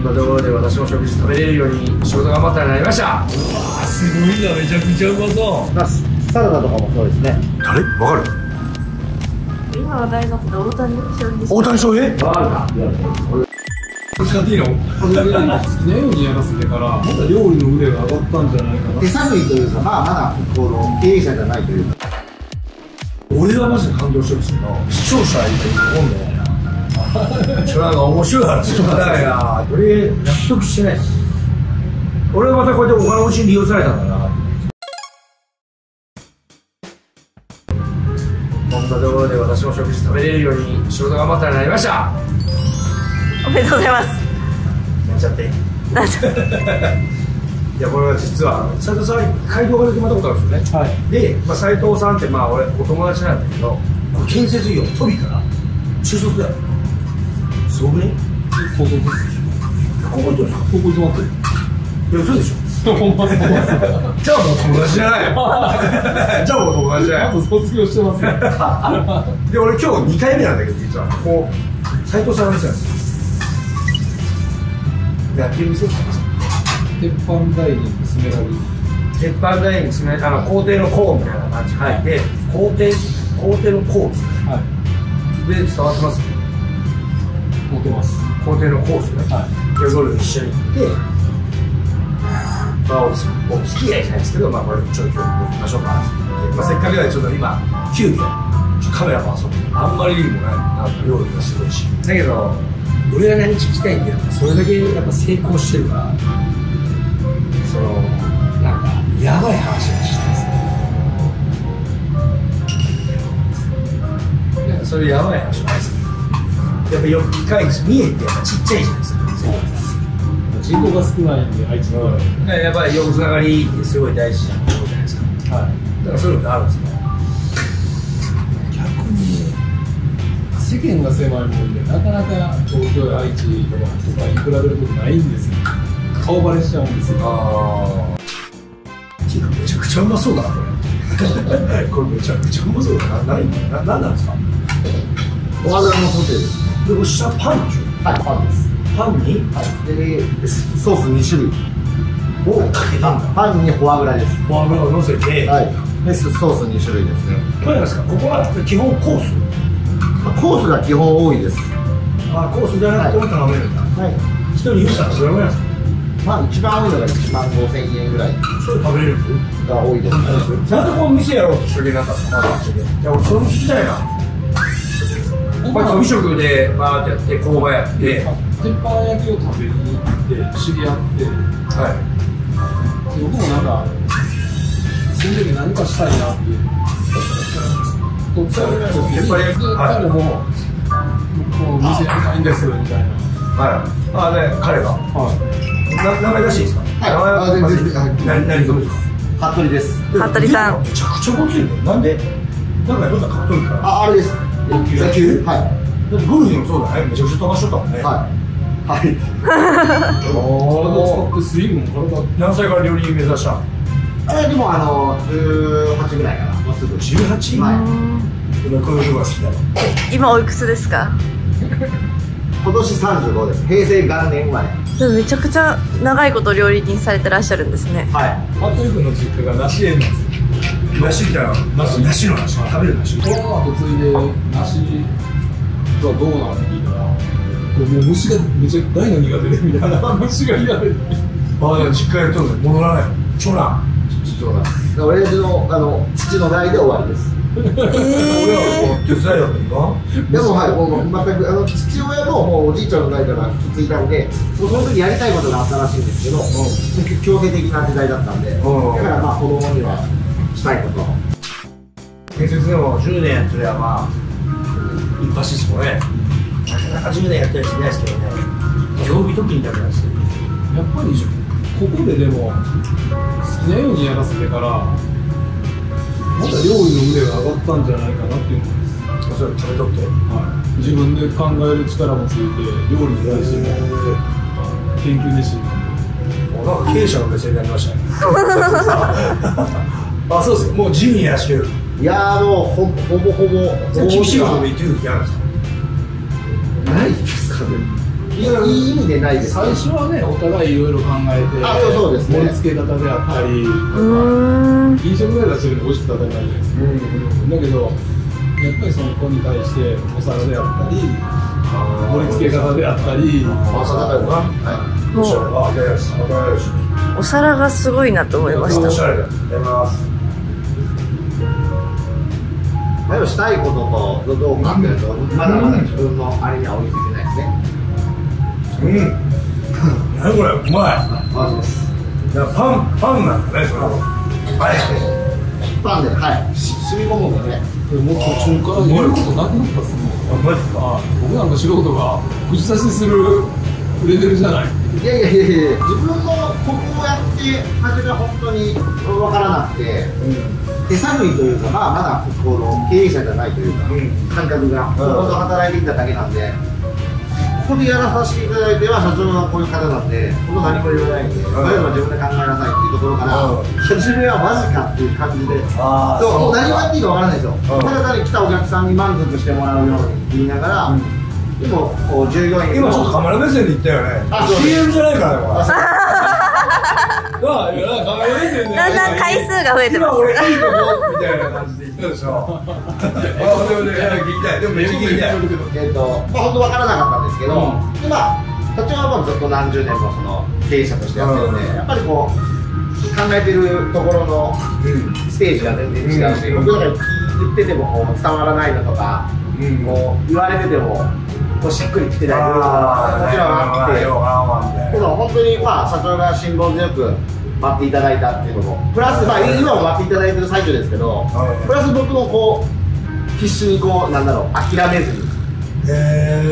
んなところで私も食事食べれるように仕事頑張ったらなりました。うわー、すごいな、めちゃくちゃうまそう。まあ、サラダとかもそうですね。あれわかる？今話題になってた大谷翔平。大谷翔平？わかるか。使っていいの？食べない好きなようにやらせてからまだ料理の腕が上がったんじゃないかな。手探りというか、まあまだこの経営者じゃないというか。俺はマジで感動してるんですけど、視聴者いて喜んでないな。それなんか面白い話だから俺納得してないです。俺はまたこうやってお金持ちに利用されたんだな。こんなところで私も食事食べれるように仕事頑張ったらなりました。おめでとうございます。なっちゃってなっちゃっていや、これは実は斎藤さんに会合が決まったことあるんですよね、はい、で、まあ、斎藤さんってまあ俺お友達なんだけど、建設業飛びから中卒だよ。すごくね。高卒です。高校どうですか？高校どうなってる？いや、そうでしょ。じゃあもう友達じゃないよ。じゃあもう友達じゃないよ。あと卒業してますね。で、俺今日2回目なんだけど、実はこう斎藤さんの店なんですよ。野球見せるかな。鉄板ダイニングスメラリー。鉄板ダイニングスメラリー、校庭の校みたいな感じ書いて、校庭の校ですね。はい。で、伝わってますね。持ってます。校庭の校ですね。はい。で、ゴルフ一緒に行って、まあ、お付き合いじゃないですけど、まあ、これちょっと今日行きましょうかって、まあ、せっかくだからちょっと今急遽カメラ回そう。あんまりにもないな、料理がすごいし。だけど俺が何聞きたいんだよ。それだけやっぱ成功してるから、そのなんかやばい話をしたいですね。なんかそういうやばい話はないですけど、やっぱよく機械見えてやっぱちっちゃいじゃないですか。人口が少ないんで、愛知のやっぱり横つながりってすごい大事なことじゃないですか。はい。だからそういうのってあるんですか？逆に世間が狭いもんで、なかなか東京や愛知とか人が比べることないんですよ。顔バレしちゃうんですよ。ああ。めちゃくちゃうまそうだなこれ。これめちゃくちゃうまそうだな。何なんですか？お肌のソテーです。で、お下パンでしょ？はい、パンです。パンに、はい、ソース2種類をかけたんだ。パンにフォアグラです。フォアグラをのせて、はい、でソース2種類ですね。これなんですか？ここは基本コース。コースが基本多いです。あ、コースじゃなくても頼めるんだ。はい。1人予算どれぐらいですか？まあ一番多いのが15000円ぐらい。それ食べれるが多いです。なんでこの店やろうとしてなかったの？いや、俺それも聞きたいな。まあ、飲食でバーってやって、工場やって、鉄板焼きを食べに行って、知り合って、はい、僕もなんか、その時何かしたいなっていう、とっつぁんの時に、彼も、こう店やりたいんですみたいな、はい、ああね、彼が、はい、名前出していいですか？はい、名前出していいですか？服部です。服部さん。めちゃくちゃごついね、なんで、なんかどんなかっこいいから。あ、あれです。野球？はい。だってゴルフもそうだね。めちゃくちゃ飛ばしとったもんね。はい。はい。体使ってスイングも体。何歳から料理目指した？え、でも18ぐらいかな。もうすぐ18。はい。今この人が好きだ。今おいくつですか？今年35です。平成元年生まれ。めちゃくちゃ長いこと料理人されてらっしゃるんですね。はい。マトリ君の実家が梨園なんです。梨みたいな、梨の梨、食べる梨。コロナとついで、梨はどうなのって聞いたら、もう虫がめちゃくちゃ大の苦手でみたいな、虫が苦手で。ああ、実家へと戻らない。長男。長男。親父の、父の代で終わりです。俺はもう手伝いだったの？でも、はい、全く、父親ももうおじいちゃんの代から引き継いだので、その時やりたいことがあったらしいんですけど、強制的な時代だったんで、だからまあ、子供には。したいこと。建設でも10年やってればまあ一発ですもんね。なかなか10年やってる人いないですけどね。曜日時にだけなんですけど。やっぱりここででも好きなようにやらせてからまだ料理の腕が上がったんじゃないかなっていうのです。それ食べとって。はい。自分で考える力もついて料理に対しても研究熱心なんで。もうなんか経営者の目線になりましたね。あ、そうです。もう自由にやらしてる。いやー、もうほぼ厳しいこと言ってる時あるんですか？ないですかね。いい意味でないです。最初はね、お互いいろいろ考えて、盛り付け方であったり、飲食ぐらい出してるのに美味しく食べたいじゃないですか。だけど、やっぱりその子に対してお皿であったり、盛り付け方であったり、お皿がすごいなと思いました。おしゃれだ。ありがとうございます。したいこととどう思ってると、まだまだ自分のあれには追いついてないですね。うん。何これ、うまい。マジです。パンなんだね、それは。はい。パンで、はい。染み込むんだね。もう途中から言うことなくなったっすね。あ、マジですか。僕なんか素人が口差しするレベルじゃない。いやいやいやいや。自分のここをやって初めは本当にわからなくて。手探りというか、まあ、まだこの経営者じゃないというか、感覚が、ほとんど働いていただけなんで、ここでやらさせていただいては、社長がこういう方なんで、この何も言わないんで、まずは自分で考えなさいっていうところから、初めはマジかっていう感じで、そう、もう何もやっていいかわからないですよ、ただ単に来たお客さんに満足してもらうように言いながら、でも、従業員今、ちょっとカメラ目線で言ったよね、CM じゃないからね。だんだん回数が増えてます。今俺いいと思うみたいな感じで言ったでしょ。でもめっちゃ聞きたい。本当わからなかったんですけど、まあ社長はもうずっと何十年もその経営者としてやってるんで、やっぱりこう考えてるところのステージが全然違うし、僕らが言っててもこう伝わらないのとか、こう言われてても。しっくりきてない部分がもちろんあって、けど本当にまあ社長が辛抱強く待っていただいたっていうのもプラス、まあ今も待っていただいてる最中ですけど、プラス僕もこう必死にこうなんだろう諦めずに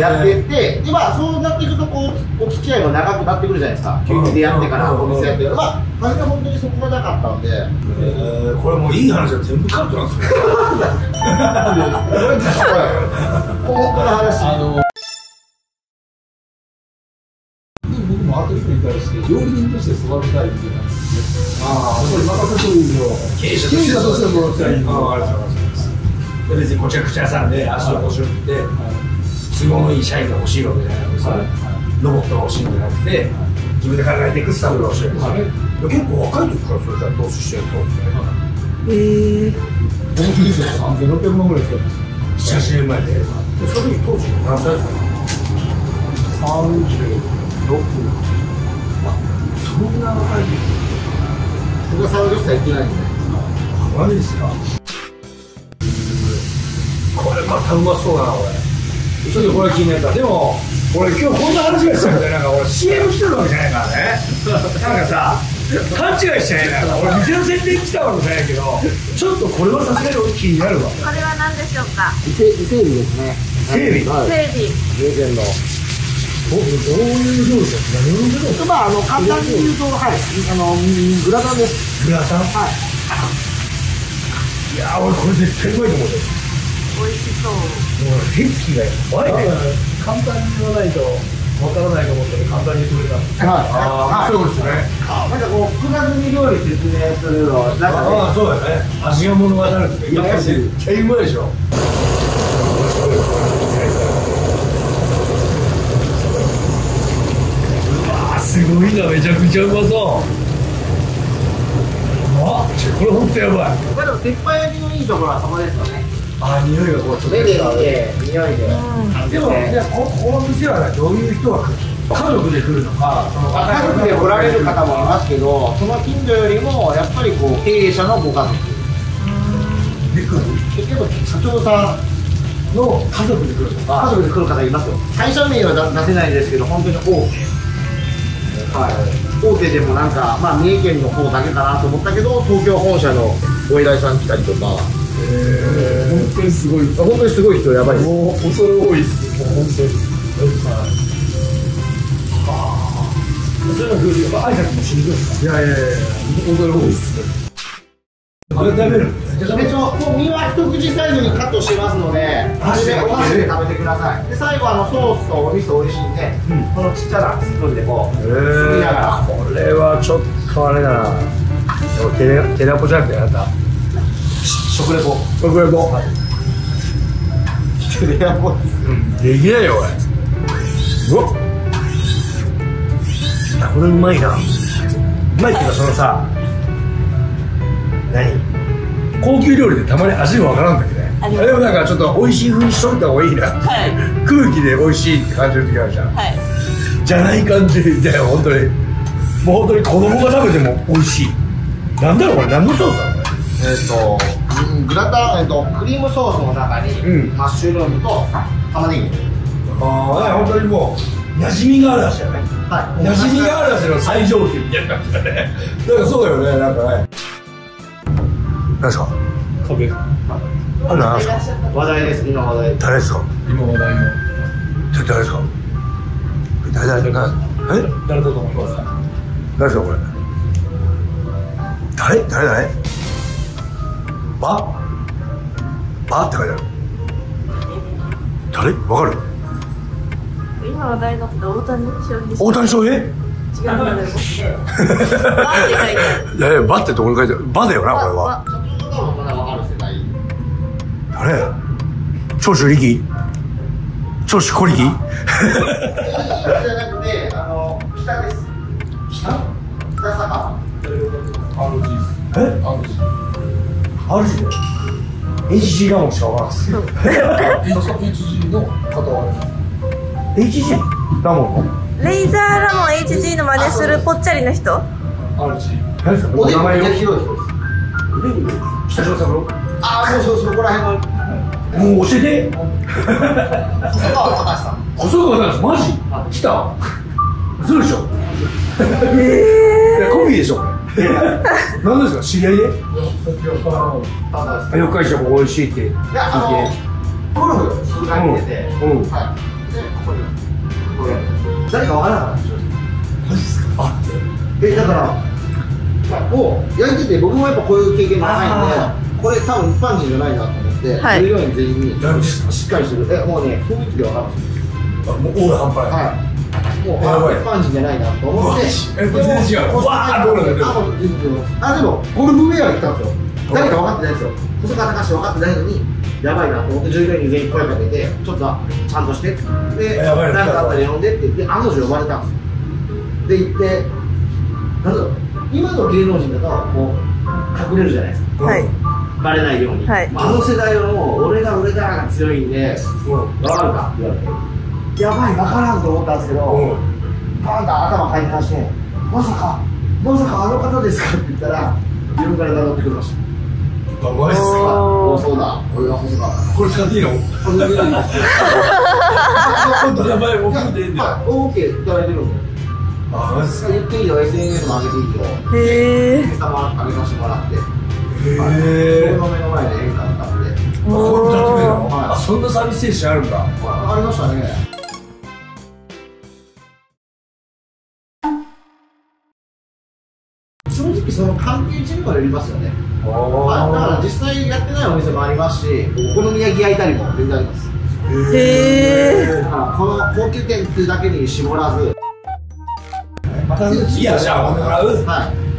やっていって、今そうなっていくとこうお付き合いも長くなってくるじゃないですか。急に出会ってからお店やってる、まあ初め本当にそこがなかったんで、これもういい話は全部カットなんですよ。本当の話。料理人として育てたいっていうのは、ああ、それ任せといいよ。経営者としてもらったらいいの。ありがとうございます。別にこちらくちゃさんで足をこしょって都合のいい社員が欲しいわけじゃないのさ、ロボットが欲しいんじゃなくて自分で考えていくスタッフが欲しいわけですね。結構若い時からそれじゃ投資してると思うんですね。本当ですよ。3600万ぐらいですよ。7、8年前で。その時当時何歳ですか？36。僕が30歳いってないんで。マジですか。これまたうまそうだな、これ。ちょっとこれ気になった。でも俺今日こんな話がしたんで、なんか俺 CM 来てるわけじゃないからね。なんかさ勘違いしちゃいないから、俺店の宣伝来たわけじゃないけど、ちょっとこれはさすがに気になるわ。これは何でしょうか。伊勢海老ですね。伊勢海老。伊勢海老。どういう料理ですか。何をするんですか。まあ簡単に言うと、はい、グラタンです。グラタン。はい。いやー、俺これ絶対うまいと思うよ。美味しそう。もう手つきがやばいね。簡単に言わないとわからないと思ったので簡単に言ってくれた。はい。そうですね。なんかこう複雑に料理説明するの、なんかね。ああ、そうだね。味が物語るとか。やっぱり絶対うまいでしょ。すごいな、めちゃくちゃうまそう。あ、これ本当やばい。まあでも鉄板焼きのいいところはそこですよね。あ、匂いがこうちょっと。目で匂いで。でもじゃあこの店はどういう人が来る？家族で来るのか、家族で来られる方もいますけど、その近所よりもやっぱりこう経営者のご家族で来る。結局社長さんの家族で来るとか、家族で来る方いますよ。会社名は出せないですけど、本当に多く。はい、大手でもなんか、まあ、三重県の方だけかなと思ったけど、東京本社のご依頼さん来たりとか、本当にすごい、本当にすごい人、やばいです。もう恐れ多いです、本当に。はあ、そういうのは、挨拶もしにくいですか。いやいやいや、恐れ多いです。あれ食べるんですか。一応、もう身は一口サイズにカットしてますので、これでお箸で食べてください。で、最後ソースとお味噌おいしいんで、このちっちゃなスプーンでこうすりながら。これはちょっとあれだな。でもテレポじゃなくて、あなた食レポ。食レポ。テレポです。できないよ俺。うわっ。これうまいな。うまいっていうか、そのさ、何、高級料理でたまに味がわからんだけどね。あれもなんかちょっと美味しい風にしといた方がいいな、はい、空気で美味しいって感じる時あるじゃん、はい、じゃない感じみたいな。本当にもう本当に子供が食べても美味しい。なんだろうこれ、何のソースだろうね。グラタン、クリームソースの中に、うん、マッシュルームと玉ねぎ。ああ、本当にもう馴染みがある味だね。はい、馴染みがある味の最上級みたいな感じだね。だからそうだよね、なんかね。何ですか？壁。あ、なんですか？話題です、今話題。誰ですか？今話題の。ちょっと誰ですか？誰だと思いますか？誰ですかこれ？誰？バって書いてある。誰？わかる？今話題の大谷翔平。大谷翔平？違う。バって書いてある。いやいや、バってどこに書いてある？バだよなこれは。誰？長州力？長州小力？じゃなくて、北です。北坂。え？あるじゃん。HG がもうしかわからん。HG の方は HG ラモン。レイザーラモン HG の真似するぽっちゃりの人。RG。何ですか？お名前が広い人です。北島三郎。ああ、そうそうそう、ここら辺の。もう教えて。細川隆さん。細川隆、マジ？来た。そうでしょ。コピーでしょ。何ですか、知り合いで？四日市も美味しいって。いや、ゴルフ数回見てて、はい。で、ここにこれ誰かわからなかったんでしょ。マジですか？あ、え、だからもう焼いてて、僕もやっぱこういう経験がないんで、これ多分一般人じゃないなと思って、従業員全員にしっかりしてる。え、もうね、雰囲気でわかるんですよ。もうオーラ半端ない。はい。もう一般人じゃないなと思って、全然違う。わあ、ゴルフ。あ、でもゴルフウェア来たんですよ。誰か分かってないですよ。細川隆分かってないのに、やばいなと思って従業員に全員声かけて、ちょっとちゃんとしてって、何かあったら呼んでって言って、案の定呼ばれたんですよ。で行って、なんだろう、今の芸能人だとこう隠れるじゃないですか。はい。バレないように。はい。あの世代はもう俺だが強いんで、分かるかって言われて。やばい、分からんと思ったんですけど、バーンと頭回転して、まさかあの方ですかって言ったら、自分から名乗ってくれました。あ、マジっすか。お、そうだ、俺が細川。これ使っていいの？これ使っていいの？名前も聞いていいんだよ。はい、OK いただいてるんで。あ、マジっすか。言っていいよ、SNS も上げていいよ。へぇー。今朝上げさせてもらって、僕の目の前で演歌だったんで。あ、そんなサービス精神あるんだ。ありましたね。その関係値にもよりますよね。だから実際やってないお店もありますし、お好み焼き焼いたりも全然あります。だからこの高級店っていうだけに絞らず、また次はじゃあお金払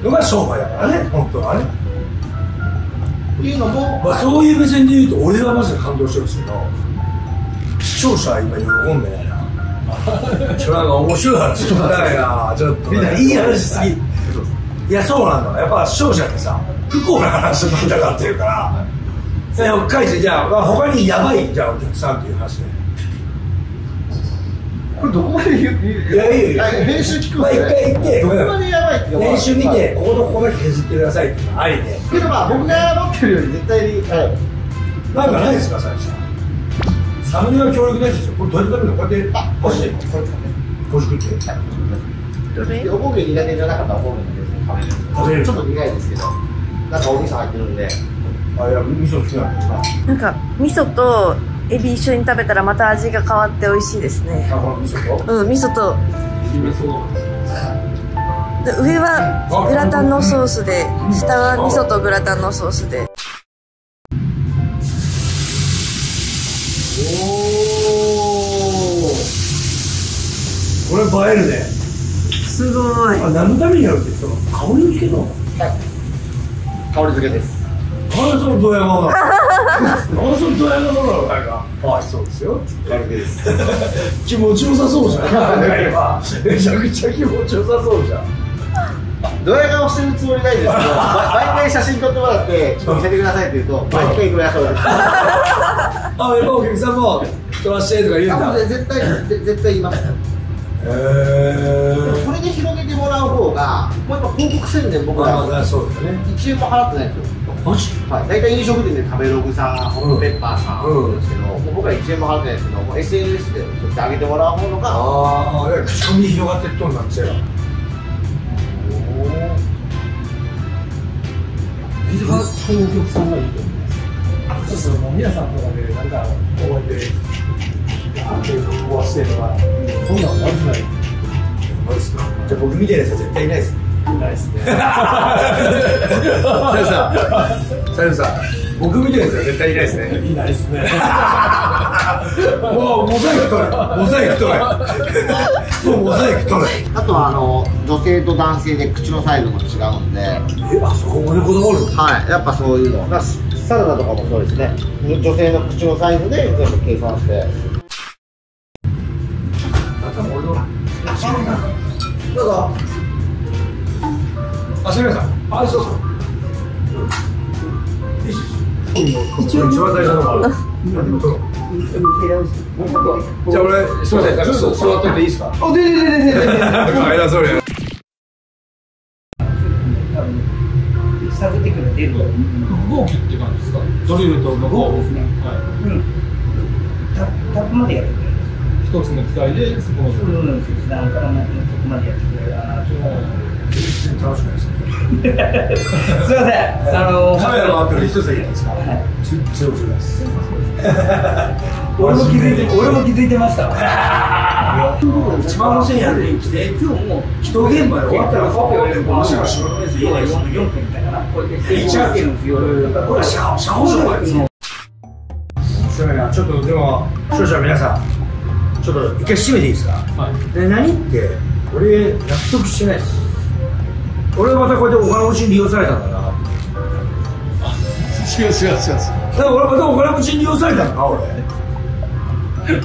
うのが商売だからね、本当はね。っていうのも、そういう目線で言うと俺はマジで感動してるんですけど、視聴者は今喜んでないな。なんか面白い話聞かないな。ちょっとみんないい話しすぎ。いや、そうなんだ。やっぱ視聴者ってさ、不幸な話を聞いたがってるから北海道、じゃあ他にやばいじゃんお客さんっていう話で、これどこまで言う？いや、いいよ、編集聞くわ。一回言って、ここまでやばいって練習見て、こことここだけ削ってくださいっていうのありで。けどまあ僕が持ってるより絶対になんかないですか。最初サムネは強力ないですよ。これどうやって食べるの？こうやってあ、こうしてこれ食べる。おこげ苦手じゃなかったらおこげです。ちょっと苦いですけど、なんかお味噌入ってるんで。あ、いや、味噌好きなんですか。なんか味噌とエビ一緒に食べたらまた味が変わって美味しいですね。あ、この味噌と。うん、味噌と。上はグラタンのソースで、下は味噌とグラタンのソースで。おお、これ映えるね。すごい。あ、何のためにやるって、その香り付けの。はい。香り付けです。何そのドヤ顔なの。何そのドヤ顔なの、なんか。はい、そうですよ。軽くです。気持ちよさそうじゃん。めちゃくちゃ気持ちよさそうじゃん。ドヤ顔してるつもりないですけど、毎回写真撮ってもらって、ちょっと見せてくださいって言うと、毎回ドヤ顔です。あ、やっぱお客さんも撮らせてとか言うんだ。絶対言います。それで広げてもらう方が、もう今広告宣伝僕ら1円も払ってないんですよ。はい、大体飲食店で食べログさん、ホットペッパーさんですけど、僕ら1円も払ってないですけど、もう SNS でそうやってあげてもらうものが、ああ、口コミ広がっていっとんなんですよ。水がそういうお客さんがいいと思います。そうそう、もう皆さんとかで、なんか、覚えて、ある程度壊してとか、そんなの悪くない。悪いっすか。じゃあ、僕みたいな人は絶対いないです。ないですね。さゆさん、僕みたいなやつは絶対いないですね。いないですね。もうモザイク取れ、モザイク取れ。もうモザイク取れ。あとは女性と男性で口のサイズも違うんで。あそこまで子供おる。はい、やっぱそういうの。サラダとかもそうですね。女性の口のサイズで全部計算して。どうぞ。あ、すみません。あ、そうそう。一応一番大事なのがある。じゃあ俺すみません。座ってていいですか？あ、で。それ。探ってくれてる。動きって感じですか？ドリルと動きですね。はい。タップまでやってくれる。一つの機械でそこの。普段からのとこまでやってくれるかなと。全然楽しくないですね。すいません。カメラのアプリ一つだけですか。全然面白いです。俺も気づいてました。一番面白いやつに来て、今日も人現場で終わったらカフェをやるかもしれない。4分みたいかな。これで一発の不要。これ車高障害ですね。すみません。ちょっとでも視聴者の皆さん、ちょっと一回締めていいですか。で何って俺納得してないです。俺はまたこうやってお金持ちに利用されたんだな。あ、違う。だから俺またお金持ちに利用されたのか、俺。これ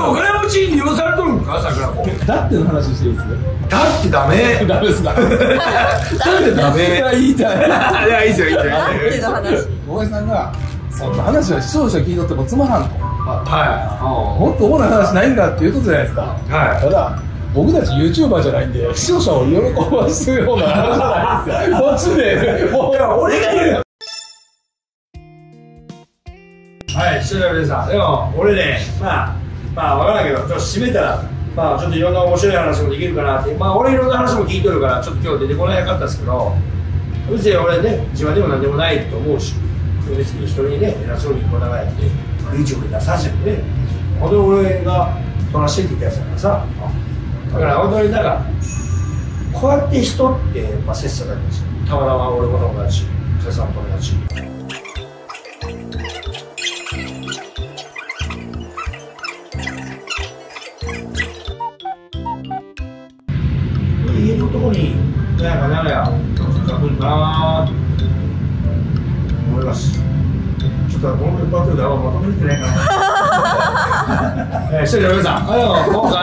お金持ちに利用されとるんか、桜子。だっての話してるんですね。だってダメ。ダメですな。だってダメ。いやいいですよいいですよ。だっての話。大江さんがそんな話は視聴者聞いとってもつまらんと。はい。もっと大な話ないんだっていうことじゃないですか。はい。ただ。僕たち YouTuber じゃないんで、視聴者を喜ばすような話じゃないですよ。こっちで、もう俺が言うよ。はい、視聴者の皆さん、でも俺ね、まあ分からないけど、ちょっと締めたら、まあちょっといろんな面白い話もできるかなって、まあ俺いろんな話も聞いとるから、ちょっと今日出てこなかったですけど、別に俺ね、自慢でもなんでもないと思うし、別に人にね、偉そうにこだわって、YouTube に出させてね、この俺が撮らせてきたやつだからさ、だから本当になんかこうやって人ってまあ切磋琢磨する。たまたま俺も友達、瀬さん友達。家のとこになんか何や来るなと思います。ちょっとこのバトルではまとめてないかな。失礼しました。今回。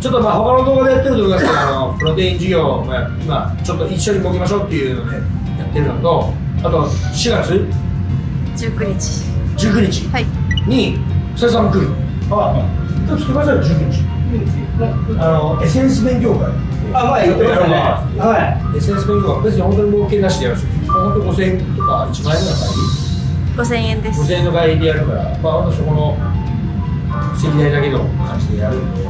ちょっとまあ他の動画でやってると思いますけど、プロテイン事業を今ちょっと一緒に動きましょうっていうのでやってるのと、あと4月19日に瀬さんも来る。ああ、来てくださいよ19日。エッセンス勉強会。あ、前言ってましたね。はい。エッセンス勉強会、別に本当に儲けなしでやるんですよ。本当5000円とか1万円の会。5000円です。5000円の会でやるから、まあ本当そこの席代だけの感じでやるんで。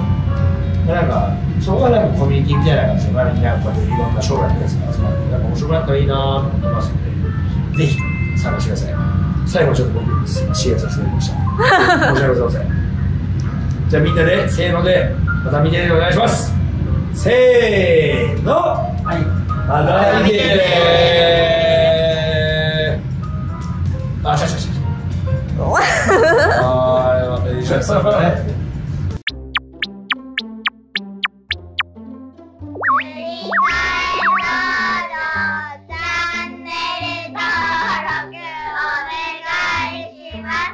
なんかそこがなんかコミュニティみたいな感じで、周りになんかいろんな将来のやつが集まって、なんか面白くなったらいいなと思ってますので、ぜひ参加してください。最後ちょっと僕支援させていただきました。申し訳ございません。じゃあみんなでせーのでまた見てねお願いします。せーの、はい、また見てねー。あ、しゃ。ああ、また一緒ですね。チャンネル登録お願いします。